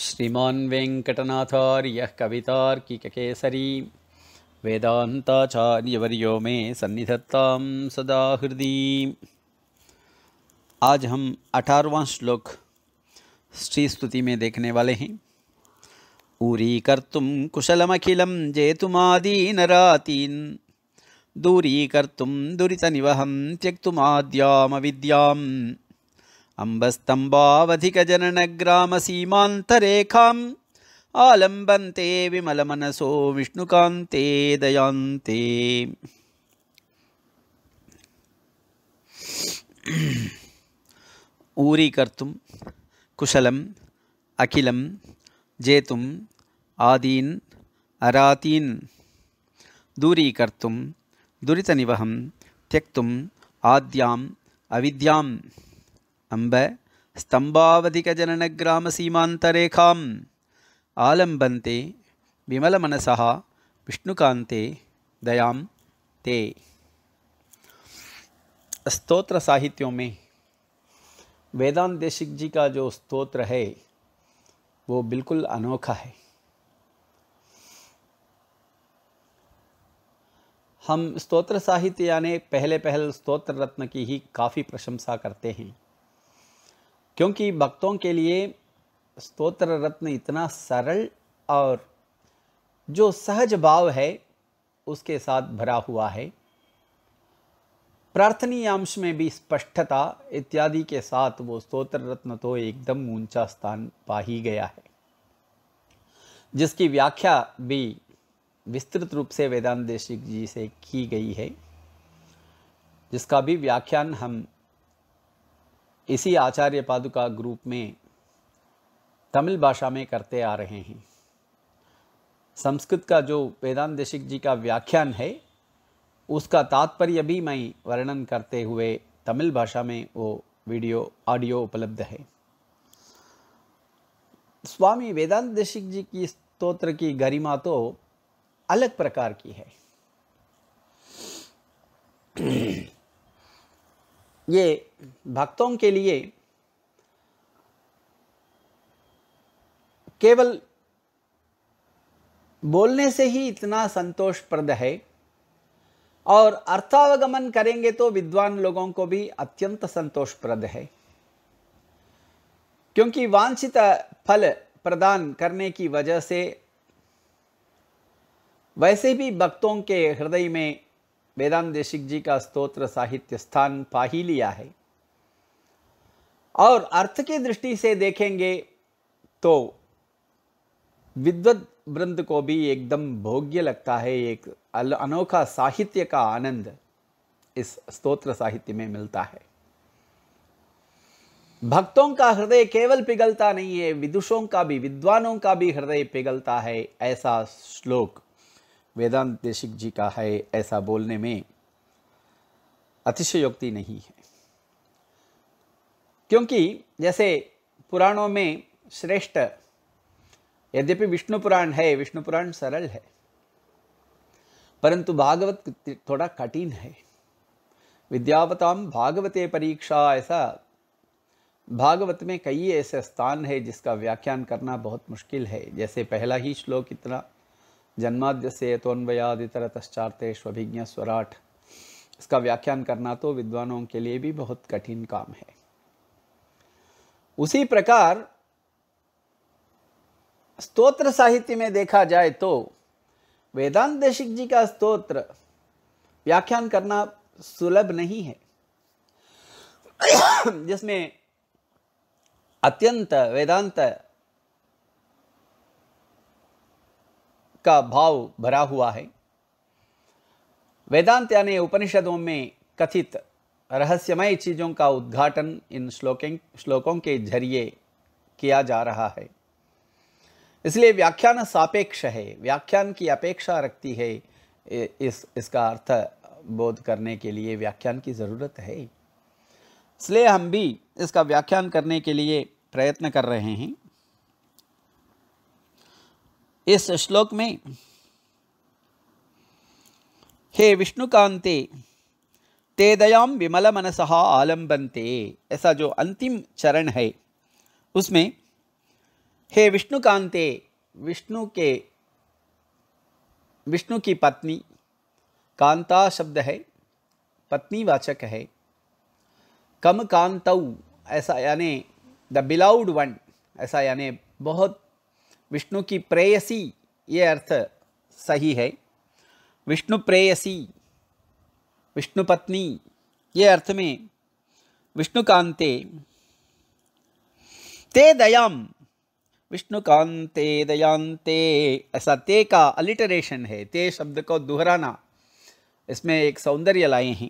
श्रीमान वेंकटनाथार्य कवितार्किककेसरी वेदांताचार्यवर्यो मे सन्निधत्तां सदा हृदि। आज हम 18वां श्लोक श्री स्तुति में देखने वाले हैं। ऊरीकर्तुं कुशलमखिलं जेतुमादीनरातीन् दूरीकर्तुं दुरितनिवहं त्यक्तुमाद्यामविद्यां अम्बस्तम्भावधिकजननग्रामसीमान्तरेखाम् आलम्बन्ते विमलमनसो विष्णुकान्ते दयान्ते। ऊरीकर्तुं कुशलम् अखिलं जेतुम् आदीन् अरातीन् दूरीकर्तुं दुरितनिवहं त्यक्तुम् आद्याम् अविद्याम् अम्ब स्तम्भावधिकजननग्रामसीमान्तरेखाम् आलम्बन्ते विमलमनसः विष्णुकान्ते दयां ते। स्तोत्र साहित्यों में वेदांत देशिक जी का जो स्तोत्र है वो बिल्कुल अनोखा है। हम स्तोत्र साहित्य यानी पहले पहल स्तोत्र रत्न की ही काफ़ी प्रशंसा करते हैं, क्योंकि भक्तों के लिए स्तोत्र रत्न इतना सरल और जो सहज भाव है उसके साथ भरा हुआ है। प्रार्थनीय अंश में भी स्पष्टता इत्यादि के साथ वो स्तोत्र रत्न तो एकदम ऊंचा स्थान पा ही गया है, जिसकी व्याख्या भी विस्तृत रूप से वेदांत देशिक जी से की गई है, जिसका भी व्याख्यान हम इसी आचार्य पादुका ग्रुप में तमिल भाषा में करते आ रहे हैं। संस्कृत का जो वेदांत देशिक जी का व्याख्यान है उसका तात्पर्य भी मैं वर्णन करते हुए तमिल भाषा में वो वीडियो ऑडियो उपलब्ध है। स्वामी वेदांत देशिक जी की स्तोत्र की गरिमा तो अलग प्रकार की है। ये भक्तों के लिए केवल बोलने से ही इतना संतोषप्रद है, और अर्थावगमन करेंगे तो विद्वान लोगों को भी अत्यंत संतोषप्रद है, क्योंकि वांछित फल प्रदान करने की वजह से वैसे भी भक्तों के हृदय में वेदांत देशिक जी का स्तोत्र साहित्य स्थान पा ही लिया है। और अर्थ की दृष्टि से देखेंगे तो विद्वत वृंद को भी एकदम भोग्य लगता है। एक अनोखा साहित्य का आनंद इस स्तोत्र साहित्य में मिलता है। भक्तों का हृदय केवल पिघलता नहीं है, विदुषों का भी, विद्वानों का भी हृदय पिघलता है। ऐसा श्लोक वेदांत देशिक जी का है। ऐसा बोलने में अतिशयोक्ति नहीं है, क्योंकि जैसे पुराणों में श्रेष्ठ, यद्यपि विष्णु पुराण है, विष्णु पुराण सरल है, परंतु भागवत थोड़ा कठिन है। विद्यावताम भागवते परीक्षा, ऐसा भागवत में कई ऐसे स्थान है जिसका व्याख्यान करना बहुत मुश्किल है। जैसे पहला ही श्लोक इतना जन्माद्य से तोन्वयादितरतश्चार्ते स्वभिज्ञ स्वराट, इसका व्याख्यान करना तो विद्वानों के लिए भी बहुत कठिन काम है। उसी प्रकार स्तोत्र साहित्य में देखा जाए तो वेदांत देशिक जी का स्तोत्र व्याख्यान करना सुलभ नहीं है, जिसमें अत्यंत वेदांत का भाव भरा हुआ है। वेदांत यानी उपनिषदों में कथित रहस्यमय चीज़ों का उद्घाटन इन श्लोकों के जरिए किया जा रहा है, इसलिए व्याख्यान सापेक्ष है, व्याख्यान की अपेक्षा रखती है। इसका अर्थ बोध करने के लिए व्याख्यान की ज़रूरत है, इसलिए हम भी इसका व्याख्यान करने के लिए प्रयत्न कर रहे हैं। इस श्लोक में हे विष्णुकांते ते दयाम विमल मनसः आलम्बन्ते, ऐसा जो अंतिम चरण है उसमें हे विष्णुकांते, विष्णु की पत्नी, कांता शब्द है, पत्नी वाचक है। कम कांतौ ऐसा यानि द बिलाउड वन, ऐसा यानि बहुत विष्णु की प्रेयसी, ये अर्थ सही है। विष्णु प्रेयसी, विष्णु पत्नी, ये अर्थ में विष्णुकांते ते दयाम, विष्णुकांते दयांते, ऐसा ते का अलिटरेशन है। ते शब्द को दोहराना, इसमें एक सौंदर्य लाए हैं।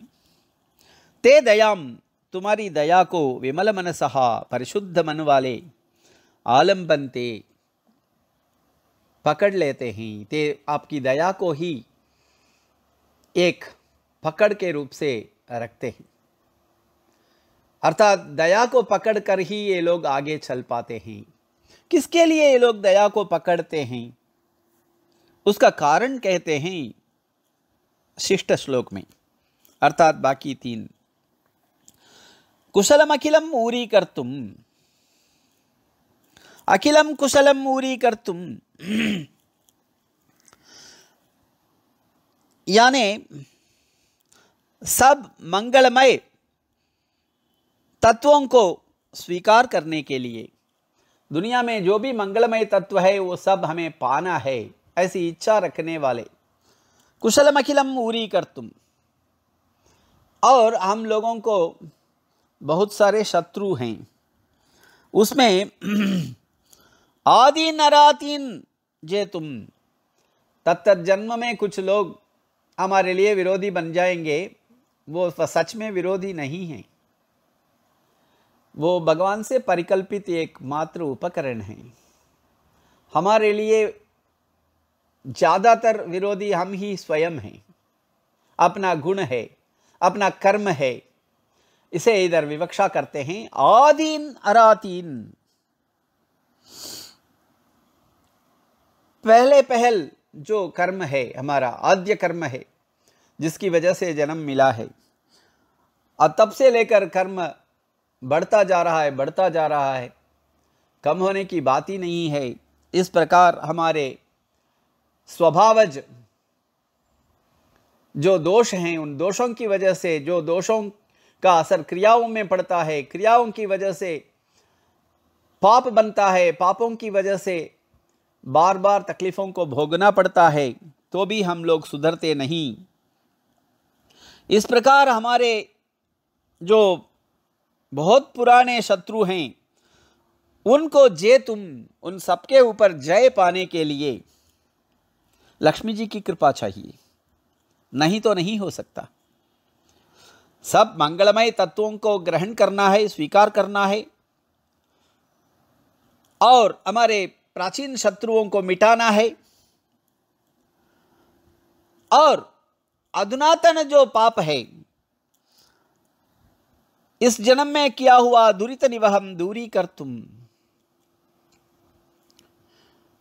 ते दयाम, तुम्हारी दया को, विमल मनसहा, परिशुद्ध मन वाले, आलम्बनते, पकड़ लेते हैं। ते आपकी दया को ही एक पकड़ के रूप से रखते हैं, अर्थात दया को पकड़ कर ही ये लोग आगे चल पाते हैं। किसके लिए ये लोग दया को पकड़ते हैं, उसका कारण कहते हैं शिष्ट श्लोक में, अर्थात बाकी तीन। कुशलम अखिलम ऊरीकर्तुम, अखिलम कुशलम ऊरीकर्तुम, यानी सब मंगलमय तत्वों को स्वीकार करने के लिए, दुनिया में जो भी मंगलमय तत्व है वो सब हमें पाना है, ऐसी इच्छा रखने वाले। कुशलम अखिलम ऊरीकर्तुम। और हम लोगों को बहुत सारे शत्रु हैं, उसमें आदि नरातीन जे तुम, तत्त जन्म में कुछ लोग हमारे लिए विरोधी बन जाएंगे, वो सच में विरोधी नहीं हैं, वो भगवान से परिकल्पित एकमात्र उपकरण हैं। हमारे लिए ज़्यादातर विरोधी हम ही स्वयं हैं, अपना गुण है, अपना कर्म है, इसे इधर विवक्षा करते हैं। आदीन अरातीन, पहले पहल जो कर्म है हमारा, आद्य कर्म है जिसकी वजह से जन्म मिला है, और तब से लेकर कर्म बढ़ता जा रहा है, बढ़ता जा रहा है, कम होने की बात ही नहीं है। इस प्रकार हमारे स्वभावज जो दोष हैं, उन दोषों की वजह से, जो दोषों का असर क्रियाओं में पड़ता है, क्रियाओं की वजह से पाप बनता है, पापों की वजह से बार बार तकलीफ़ों को भोगना पड़ता है, तो भी हम लोग सुधरते नहीं। इस प्रकार हमारे जो बहुत पुराने शत्रु हैं, उनको जे तुम, उन सबके ऊपर जय पाने के लिए लक्ष्मी जी की कृपा चाहिए, नहीं तो नहीं हो सकता। सब मंगलमय तत्वों को ग्रहण करना है, स्वीकार करना है, और हमारे प्राचीन शत्रुओं को मिटाना है, और अधुनातन जो पाप है, इस जन्म में किया हुआ दुरित निवहम दूरी कर तुम।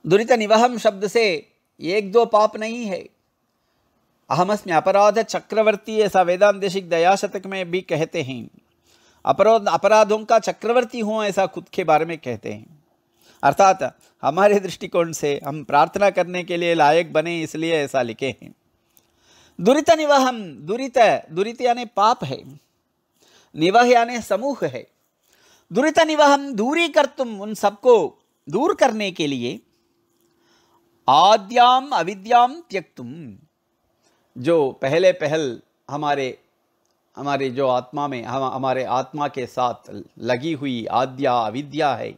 दुरित निवहम शब्द से एक दो पाप नहीं है, अहमस्मि अपराध चक्रवर्ती, ऐसा वेदांत देशिक दया शतक में भी कहते हैं। अपराधों का चक्रवर्ती हूँ, ऐसा खुद के बारे में कहते हैं। अर्थात हमारे दृष्टिकोण से हम प्रार्थना करने के लिए लायक बने, इसलिए ऐसा लिखे हैं। दुरित निवहम, दुरित यानी पाप है, निवह यानी समूह है। दुरित निवहम दूरी कर तुम, उन सबको दूर करने के लिए आद्याम अविद्याम त्यक्तुम, जो पहले पहल हमारे जो आत्मा में, हमारे आत्मा के साथ लगी हुई आद्या अविद्या है।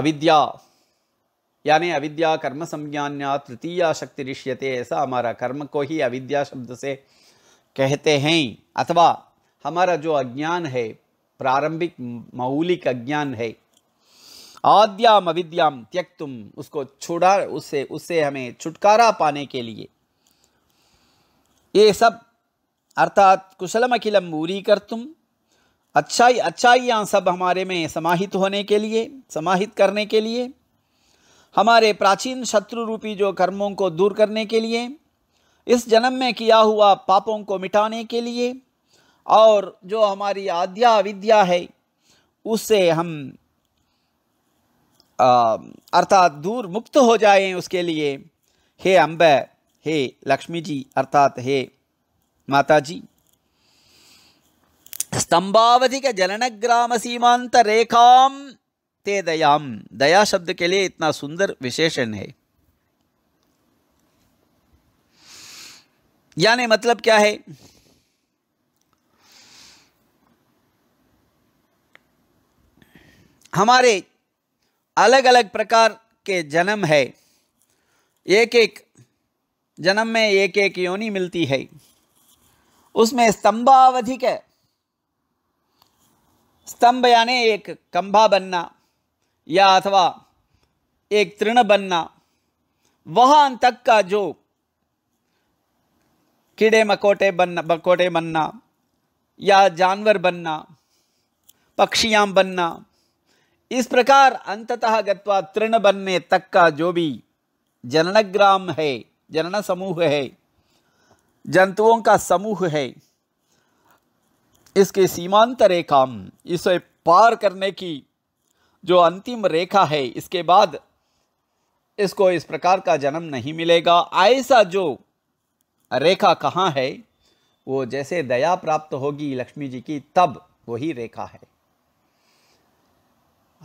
अविद्या यानी अविद्या कर्म संज्ञान्या तृतीया शक्ति ऋष्यते, ऐसा हमारा कर्म को ही अविद्या शब्द से कहते हैं, अथवा हमारा जो अज्ञान है, प्रारंभिक मौलिक अज्ञान है। आद्याम अविद्याम त्यक्तुम, उसको छोड़ा, उससे हमें छुटकारा पाने के लिए ये सब, अर्थात कुशलम अखिलम ऊरीकर्तुम, अच्छाइयाँ सब हमारे में समाहित होने के लिए, समाहित करने के लिए, हमारे प्राचीन शत्रु रूपी जो कर्मों को दूर करने के लिए, इस जन्म में किया हुआ पापों को मिटाने के लिए, और जो हमारी आद्या अविद्या है उससे हम अर्थात दूर मुक्त हो जाएं उसके लिए। हे अम्बे, हे लक्ष्मी जी, अर्थात हे माता जी। स्तंभावधिक जलनग्राम सीमांत रेखाम ते दयाम, दया शब्द के लिए इतना सुंदर विशेषण है। यानी मतलब क्या है, हमारे अलग अलग प्रकार के जन्म है, एक एक जन्म में एक एक योनि मिलती है, उसमें स्तंभावधि के, स्तंभ यानी एक खंभा बनना या अथवा एक तृण बनना, वहाँ तक का जो कीड़े मकोटे बनना, मकोटे बनना या जानवर बनना, पक्षियाँ बनना, इस प्रकार अंततः गत्वा तृण बनने तक का जो भी जननग्राम है, जनन समूह है, जंतुओं का समूह है, इसके सीमांत रेखा, इसे पार करने की जो अंतिम रेखा है, इसके बाद इसको इस प्रकार का जन्म नहीं मिलेगा। ऐसा जो रेखा कहाँ है, वो जैसे दया प्राप्त होगी लक्ष्मी जी की, तब वही रेखा है।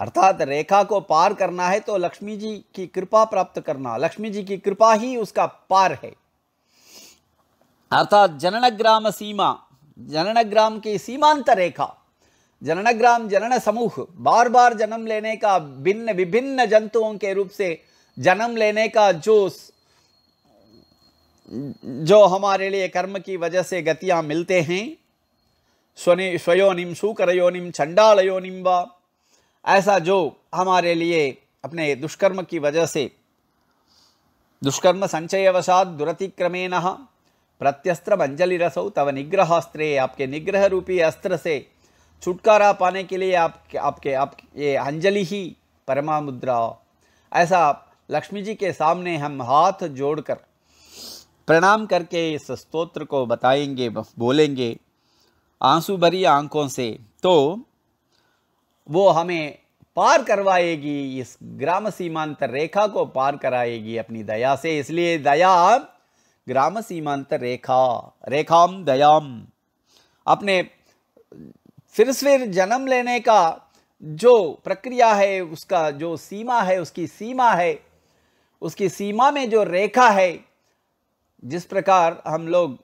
अर्थात रेखा को पार करना है तो लक्ष्मी जी की कृपा प्राप्त करना, लक्ष्मी जी की कृपा ही उसका पार है। अर्थात जननग्राम सीमा, जननग्राम की सीमांत रेखा, जननग्राम जनन समूह, बार बार जन्म लेने का, भिन्न विभिन्न जंतुओं के रूप से जन्म लेने का जो हमारे लिए कर्म की वजह से गतियाँ मिलते हैं, स्वनि स्वयोनिम शूकरयोनिम चंडालयोनिम वा, ऐसा जो हमारे लिए अपने दुष्कर्म की वजह से, दुष्कर्म संचयवशात दुरतिक्रमेण प्रत्यस्त्र अंजलि रसौ तव निग्रहास्त्रे, आपके निग्रह रूपी अस्त्र से छुटकारा पाने के लिए आपके ये अंजलि ही परमा मुद्रा। ऐसा लक्ष्मी जी के सामने हम हाथ जोड़कर प्रणाम करके इस स्तोत्र को बताएंगे, बोलेंगे आंसू भरी आंखों से, तो वो हमें पार करवाएगी, इस ग्राम सीमांत रेखा को पार कराएगी अपनी दया से। इसलिए दया ग्राम सीमांत रेखा, रेखाम दयाम, अपने फिर जन्म लेने का जो प्रक्रिया है, उसका जो सीमा है, उसकी सीमा है, उसकी सीमा में जो रेखा है, जिस प्रकार हम लोग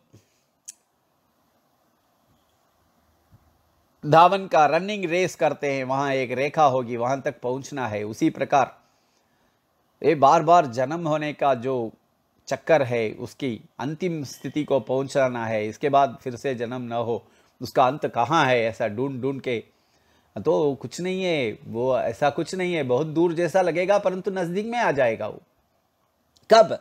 धावन का रनिंग रेस करते हैं, वहाँ एक रेखा होगी, वहाँ तक पहुँचना है, उसी प्रकार ये बार बार जन्म होने का जो चक्कर है, उसकी अंतिम स्थिति को पहुँचना है, इसके बाद फिर से जन्म न हो, उसका अंत कहाँ है, ऐसा ढूंढ ढूंढ के तो कुछ नहीं है, वो ऐसा कुछ नहीं है, बहुत दूर जैसा लगेगा परंतु नज़दीक में आ जाएगा। वो कब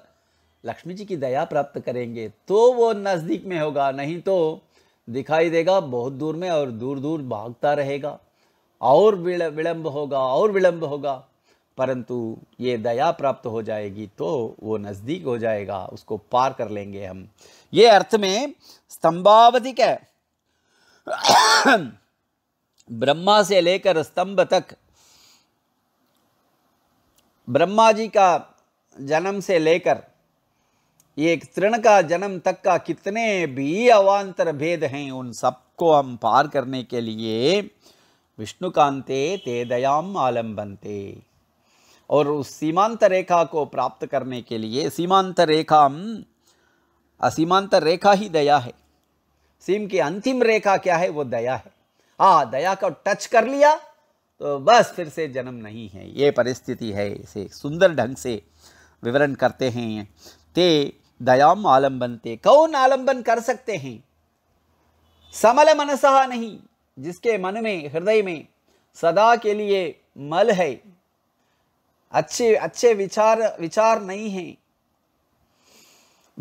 लक्ष्मी जी की दया प्राप्त करेंगे तो वो नज़दीक में होगा, नहीं तो दिखाई देगा बहुत दूर में और दूर दूर भागता रहेगा, और विलंब होगा, और विलंब होगा, परंतु ये दया प्राप्त हो जाएगी तो वो नज़दीक हो जाएगा, उसको पार कर लेंगे हम। ये अर्थ में स्तंभावधि के ब्रह्मा से लेकर स्तंभ तक, ब्रह्मा जी का जन्म से लेकर एक तृण का जन्म तक का कितने भी अवान्तर भेद हैं, उन सबको हम पार करने के लिए विष्णुकांते ते दयाम आलम्बन्ते, और उस सीमांत रेखा को प्राप्त करने के लिए, सीमांत रेखा, असीमांत रेखा ही दया है, सीम की अंतिम रेखा क्या है, वो दया है। हाँ, दया को टच कर लिया तो बस फिर से जन्म नहीं है, ये परिस्थिति है। इसे सुंदर ढंग से विवरण करते हैं, ते दयाम आलम्बन्ते, कौन आलम्बन कर सकते हैं, समल मनसा नहीं, जिसके मन में, हृदय में सदा के लिए मल है, अच्छे अच्छे विचार नहीं है,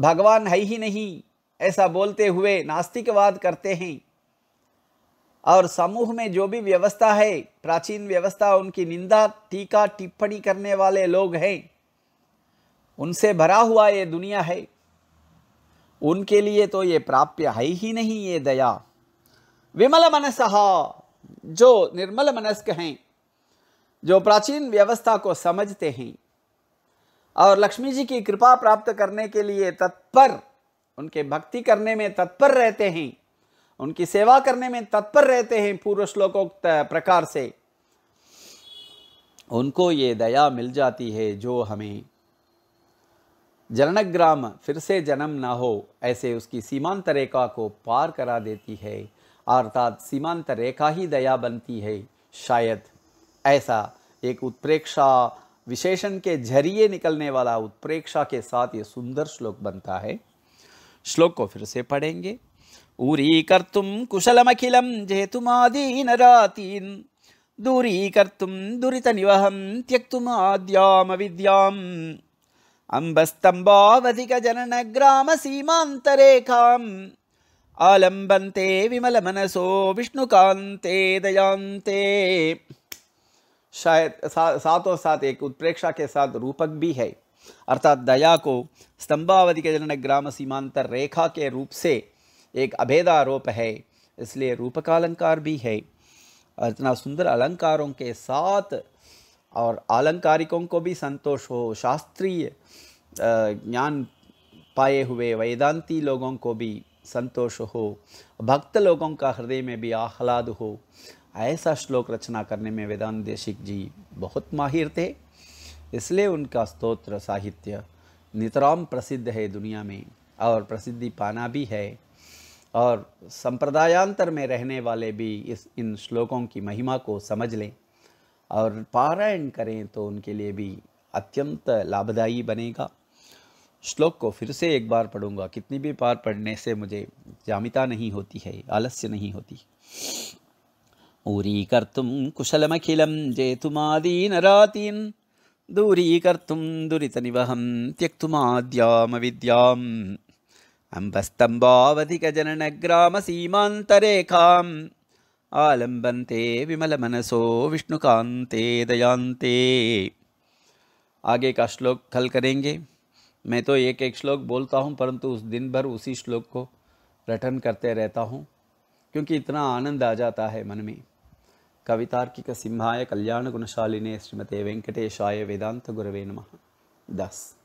भगवान है ही नहीं, ऐसा बोलते हुए नास्तिकवाद करते हैं, और समूह में जो भी व्यवस्था है, प्राचीन व्यवस्था, उनकी निंदा टीका टिप्पणी करने वाले लोग हैं, उनसे भरा हुआ ये दुनिया है, उनके लिए तो ये प्राप्य है ही नहीं ये दया। विमल मनसहा, जो निर्मल मनस्क हैं, जो प्राचीन व्यवस्था को समझते हैं और लक्ष्मी जी की कृपा प्राप्त करने के लिए तत्पर, उनके भक्ति करने में तत्पर रहते हैं, उनकी सेवा करने में तत्पर रहते हैं पूर्व श्लोकोक्त प्रकार से, उनको ये दया मिल जाती है जो हमें जननग्राम फिर से जन्म ना हो ऐसे उसकी सीमांत रेखा को पार करा देती है, अर्थात सीमांत रेखा ही दया बनती है। शायद ऐसा एक उत्प्रेक्षा विशेषण के जरिए निकलने वाला उत्प्रेक्षा के साथ ये सुंदर श्लोक बनता है। श्लोक को फिर से पढ़ेंगे। ऊरी कर्तुम कुशलमखिलम जेतुमादीन रातीन दूरी कर्तुम दुरित निवहम त्यक्तुम आद्याम विद्याम अम्बस्तंभावधिक जनन ग्राम सीमांतरेखाम आलंबन्ते विमल मनसो विष्णुकांते दयांते। शायद साथों साथ एक उत्प्रेक्षा के साथ रूपक भी है, अर्थात दया को स्तंभावधि के जनन ग्राम सीमांतर रेखा के रूप से एक अभेदारोप है, इसलिए रूपकालंकार भी है। इतना सुंदर अलंकारों के साथ और आलंकारिकों को भी संतोष हो, शास्त्रीय ज्ञान पाए हुए वेदांती लोगों को भी संतोष हो, भक्त लोगों का हृदय में भी आह्लाद हो, ऐसा श्लोक रचना करने में वेदांत देशिक जी बहुत माहिर थे, इसलिए उनका स्तोत्र साहित्य नितराम प्रसिद्ध है दुनिया में और प्रसिद्धि पाना भी है, और संप्रदायांतर में रहने वाले भी इन श्लोकों की महिमा को समझ लें और पारायण करें तो उनके लिए भी अत्यंत लाभदायी बनेगा। श्लोक को फिर से एक बार पढ़ूंगा, कितनी भी बार पढ़ने से मुझे जामिता नहीं होती है, आलस्य नहीं होती। ऊरी कर्तुम कुशलमखिलम जेतुमादीन रातीन दूरी कर्तुम दुरित निवहम त्यक्तुमाद्याम विद्याम अम्बस्तंभावधिक जनन ग्राम सीमांतरेखाम आलंबन्ते विमल मनसो विष्णुकांते दयांते। आगे का श्लोक कल करेंगे। मैं तो एक एक श्लोक बोलता हूँ, परंतु उस दिन भर उसी श्लोक को रटन करते रहता हूँ, क्योंकि इतना आनंद आ जाता है मन में। कवितार्किक सिंहाय कल्याण गुणशालिने श्रीमते वेंकटेशाय वेदांत गुरवे नमः। 10